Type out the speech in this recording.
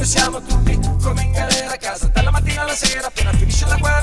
Siamo tutti come in galera a casa, dalla mattina alla sera, appena finisce la guerra.